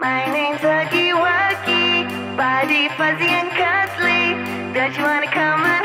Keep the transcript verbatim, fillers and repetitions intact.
My name's Huggy Wuggy, body fuzzy and cuddly. Don't you wanna come?